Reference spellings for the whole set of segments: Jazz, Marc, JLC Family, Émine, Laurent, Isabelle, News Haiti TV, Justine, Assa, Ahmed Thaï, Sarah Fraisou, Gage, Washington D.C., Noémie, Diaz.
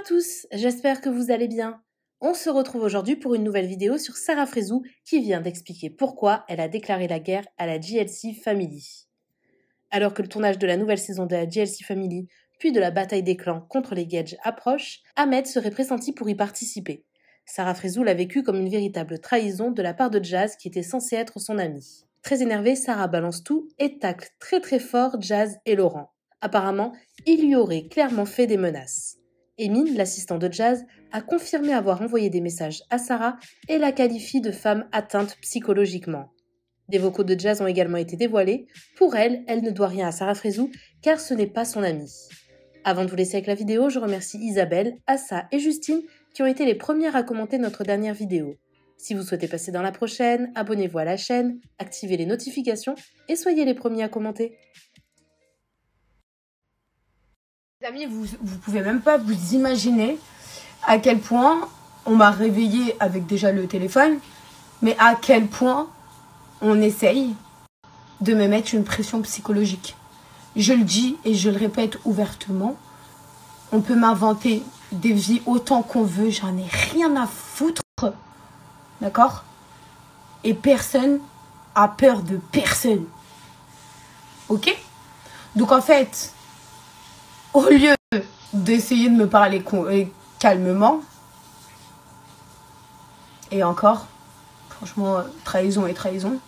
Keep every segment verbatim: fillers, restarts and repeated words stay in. à tous, j'espère que vous allez bien. On se retrouve aujourd'hui pour une nouvelle vidéo sur Sarah Fraisou qui vient d'expliquer pourquoi elle a déclaré la guerre à la J L C Family. Alors que le tournage de la nouvelle saison de la J L C Family, puis de la bataille des clans contre les Gage approche, Ahmed serait pressenti pour y participer. Sarah Fraisou l'a vécu comme une véritable trahison de la part de Jazz qui était censé être son ami. Très énervée, Sarah balance tout et tacle très très fort Jazz et Laurent. Apparemment, il lui aurait clairement fait des menaces. Émine, l'assistant de Jazz, a confirmé avoir envoyé des messages à Sarah et la qualifie de femme atteinte psychologiquement. Des vocaux de Jazz ont également été dévoilés. Pour elle, elle ne doit rien à Sarah Fraisou car ce n'est pas son amie. Avant de vous laisser avec la vidéo, je remercie Isabelle, Assa et Justine qui ont été les premières à commenter notre dernière vidéo. Si vous souhaitez passer dans la prochaine, abonnez-vous à la chaîne, activez les notifications et soyez les premiers à commenter. Les amis, vous ne pouvez même pas vous imaginer à quel point on m'a réveillée avec déjà le téléphone, mais à quel point on essaye de me mettre une pression psychologique. Je le dis et je le répète ouvertement, on peut m'inventer des vies autant qu'on veut, j'en ai rien à foutre, d'accord? Et personne a peur de personne, ok? Donc en fait... Au lieu d'essayer de me parler calmement, et encore, franchement, trahison et trahison,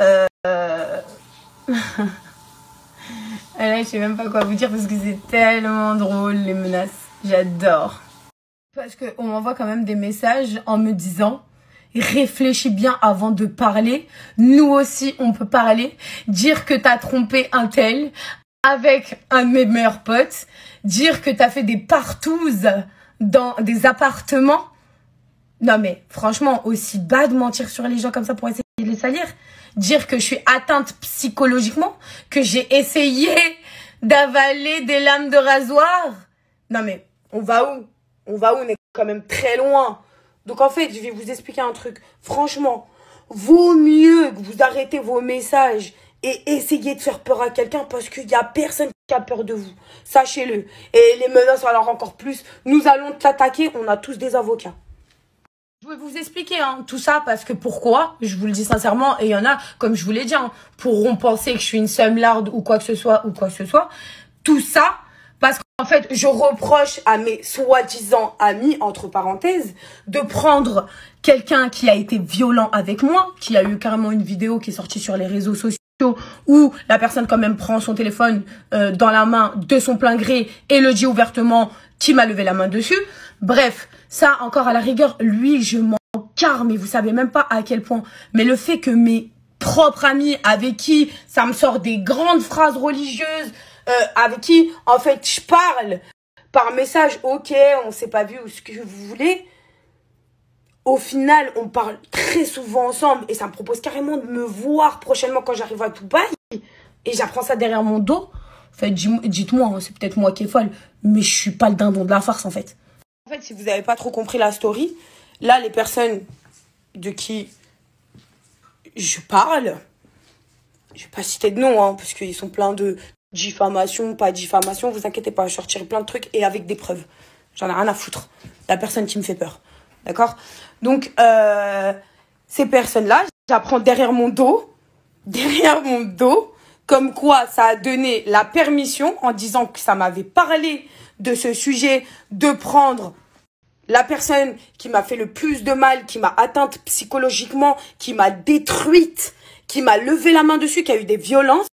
euh... là, je sais même pas quoi vous dire parce que c'est tellement drôle les menaces, j'adore. Parce qu'on m'envoie quand même des messages en me disant... Réfléchis bien avant de parler, nous aussi on peut parler, dire que t'as trompé un tel... avec un de mes meilleurs potes, dire que t'as fait des partouzes dans des appartements. Non mais franchement, aussi bas de mentir sur les gens comme ça pour essayer de les salir. Dire que je suis atteinte psychologiquement, que j'ai essayé d'avaler des lames de rasoir. Non mais on va où? On va où? On est quand même très loin. Donc en fait, je vais vous expliquer un truc. Franchement, vaut mieux que vous arrêtez vos messages et essayez de faire peur à quelqu'un parce qu'il n'y a personne qui a peur de vous. Sachez-le. Et les menaces, alors encore plus. Nous allons t'attaquer. On a tous des avocats. Je vais vous expliquer hein, tout ça parce que pourquoi, je vous le dis sincèrement, et il y en a, comme je vous l'ai dit, hein, pourront penser que je suis une seumlarde ou quoi que ce soit, ou quoi que ce soit. Tout ça parce qu'en fait, je reproche à mes soi-disant amis, entre parenthèses, de prendre quelqu'un qui a été violent avec moi, qui a eu carrément une vidéo qui est sortie sur les réseaux sociaux, où la personne quand même prend son téléphone euh, dans la main de son plein gré et le dit ouvertement qui m'a levé la main dessus. Bref, ça encore à la rigueur, lui je m'en carre, mais vous savez même pas à quel point. Mais le fait que mes propres amis avec qui ça me sort des grandes phrases religieuses, euh, avec qui en fait je parle par message, ok, on s'est pas vu ou ce que vous voulez. Au final, on parle très souvent ensemble et ça me propose carrément de me voir prochainement quand j'arrive à Dubaï et j'apprends ça derrière mon dos. En fait, dites-moi, c'est peut-être moi qui est folle, mais je suis pas le dindon de la farce en fait. En fait, si vous n'avez pas trop compris la story, là, les personnes de qui je parle, je vais pas citer de nom, hein, parce qu'ils sont pleins de diffamation, pas diffamation, vous inquiétez pas, je sortirai plein de trucs et avec des preuves. J'en ai rien à foutre. La personne qui me fait peur. D'accord? Donc, euh, ces personnes-là, j'apprends derrière mon dos, derrière mon dos, comme quoi ça a donné la permission en disant que ça m'avait parlé de ce sujet, de prendre la personne qui m'a fait le plus de mal, qui m'a atteinte psychologiquement, qui m'a détruite, qui m'a levé la main dessus, qui a eu des violences.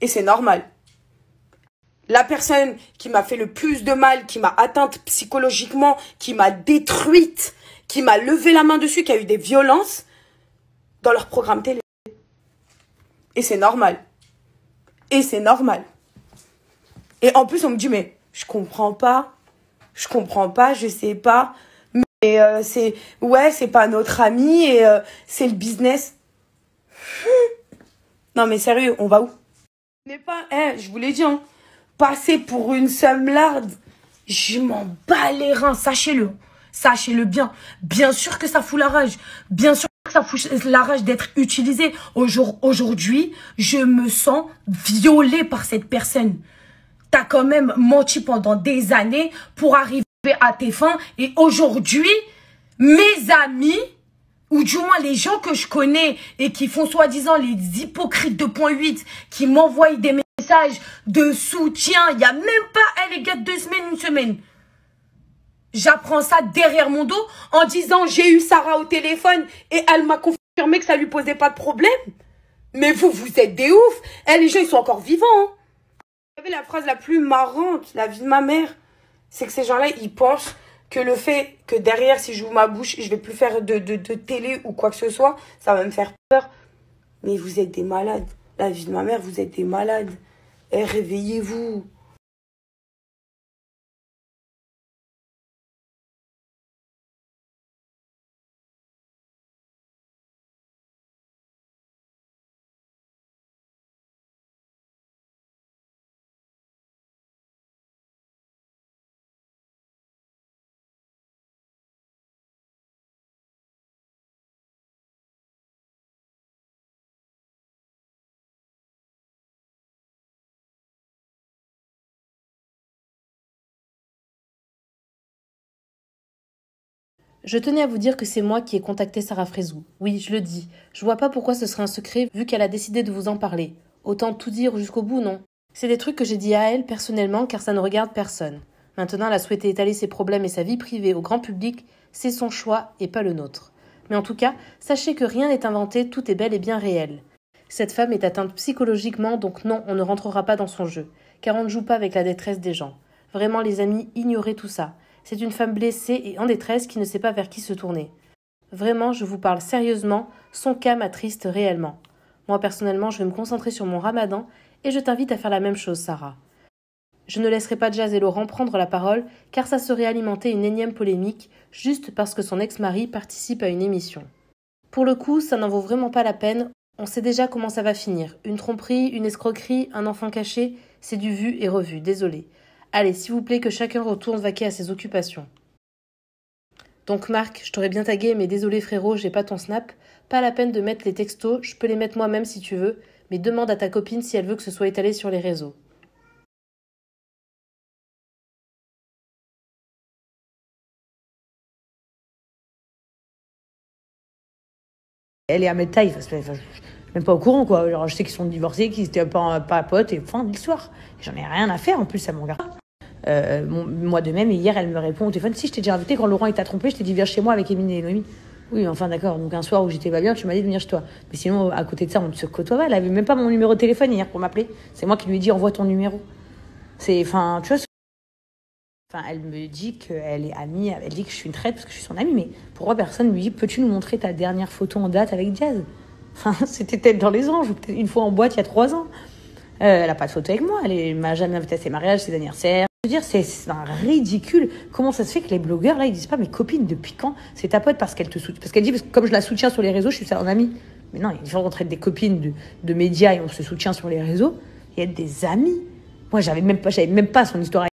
Et c'est normal. La personne qui m'a fait le plus de mal, qui m'a atteinte psychologiquement, qui m'a détruite, qui m'a levé la main dessus, qui a eu des violences dans leur programme télé. Et c'est normal. Et c'est normal. Et en plus, on me dit, mais je comprends pas, je comprends pas, je sais pas, mais euh, c'est, ouais, c'est pas notre ami et euh, c'est le business. Non mais sérieux, on va où? Mais pas, hey, je vous l'ai dit, hein. Passer pour une seumlarde, je m'en bats les reins, sachez-le, sachez-le bien. Bien sûr que ça fout la rage, bien sûr que ça fout la rage d'être utilisé. Aujourd'hui, je me sens violée par cette personne. tu as quand même menti pendant des années pour arriver à tes fins. Et aujourd'hui, mes amis, ou du moins les gens que je connais et qui font soi-disant les hypocrites deux point huit, qui m'envoient des messages de soutien, il n'y a même pas, hey, les gars, deux semaines, une semaine. J'apprends ça derrière mon dos en disant j'ai eu Sarah au téléphone et elle m'a confirmé que ça lui posait pas de problème. Mais vous, vous êtes des ouf. Eh, les gens, ils sont encore vivants. Hein. Vous savez, la phrase la plus marrante, la vie de ma mère, c'est que ces gens-là, ils pensent que le fait que derrière, si j'ouvre ma bouche, je vais plus faire de, de, de télé ou quoi que ce soit, ça va me faire peur. Mais vous êtes des malades. La vie de ma mère, vous êtes des malades. Eh, réveillez-vous. Je tenais à vous dire que c'est moi qui ai contacté Sarah Fraisou. Oui, je le dis. Je vois pas pourquoi ce serait un secret vu qu'elle a décidé de vous en parler. Autant tout dire jusqu'au bout, non? C'est des trucs que j'ai dit à elle personnellement car ça ne regarde personne. Maintenant, elle a souhaité étaler ses problèmes et sa vie privée au grand public, c'est son choix et pas le nôtre. Mais en tout cas, sachez que rien n'est inventé, tout est bel et bien réel. Cette femme est atteinte psychologiquement, donc non, on ne rentrera pas dans son jeu, car on ne joue pas avec la détresse des gens. Vraiment, les amis, ignorez tout ça. C'est une femme blessée et en détresse qui ne sait pas vers qui se tourner. Vraiment, je vous parle sérieusement, son cas m'attriste réellement. Moi, personnellement, je vais me concentrer sur mon ramadan et je t'invite à faire la même chose, Sarah. Je ne laisserai pas Jazz et Laurent prendre la parole car ça serait alimenter une énième polémique juste parce que son ex-mari participe à une émission. Pour le coup, ça n'en vaut vraiment pas la peine, on sait déjà comment ça va finir. Une tromperie, une escroquerie, un enfant caché, c'est du vu et revu, désolé. Allez, s'il vous plaît, que chacun retourne vaquer à ses occupations. Donc Marc, je t'aurais bien tagué, mais désolé frérot, j'ai pas ton snap. Pas la peine de mettre les textos, je peux les mettre moi-même si tu veux, mais demande à ta copine si elle veut que ce soit étalé sur les réseaux. Elle est à mettre taille, même pas au courant quoi. Genre, je sais qu'ils sont divorcés, qu'ils étaient pas, pas potes, et fin de l'histoire. J'en ai rien à faire, en plus ça m'engarde. Euh, moi de même, hier, elle me répond au téléphone. Si, je t'ai déjà invité quand Laurent il t'a trompé, je t'ai dit viens chez moi avec Émine et Noémie. Oui, enfin d'accord. Donc un soir où j'étais pas bien, tu m'as dit de venir chez toi. Mais sinon, à côté de ça, on ne se côtoie pas. Elle avait même pas mon numéro de téléphone hier pour m'appeler. C'est moi qui lui ai dit envoie ton numéro. C'est, enfin, tu vois. Enfin, elle me dit qu'elle est amie. Elle dit que je suis une traite parce que je suis son amie. Mais pourquoi personne lui dit peux-tu nous montrer ta dernière photo en date avec Diaz? Enfin, c'était peut-être dans les anges, ou peut-être une fois en boîte il y a trois ans. Euh, elle n'a pas de photo avec moi, elle m'a jamais invitée à ses mariages, ses anniversaires. Je veux dire, c'est un ridicule. Comment ça se fait que les blogueurs, là, ils disent pas, mais copine, depuis quand c'est ta pote parce qu'elle te soutient? Parce qu'elle dit, parce que comme je la soutiens sur les réseaux, je suis en amie. Mais non, il y a une différence entre être des copines de, de médias et on se soutient sur les réseaux et être des amis. Moi, j'avais même pas, j'avais même pas son histoire.